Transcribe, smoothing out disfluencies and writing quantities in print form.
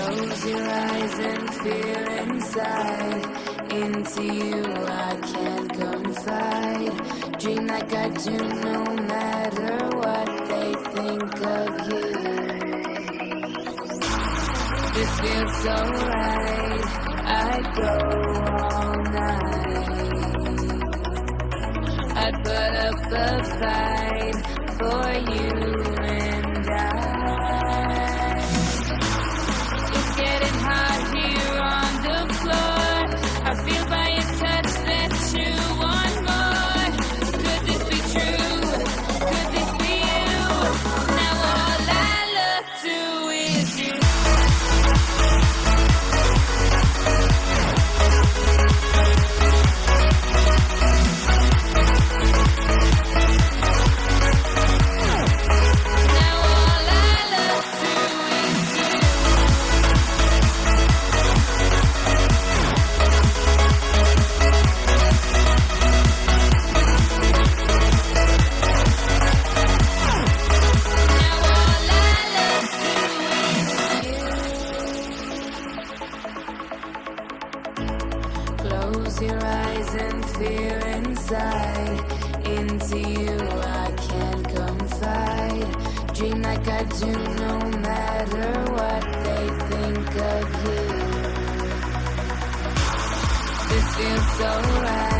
Close your eyes and feel inside. Into you I can't confide. Dream like I do, no matter what they think of you. This feels so right, I'd go all night. I'd put up a fight for you and I. Now inside. Into you I can't confide. Dream like I do, no matter what they think of you. This feels so right.